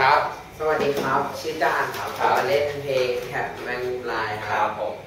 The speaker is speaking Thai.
ครับสวัสดีครับชื่อจานครับมาเล่นเพลงแคปแมงลายครับผม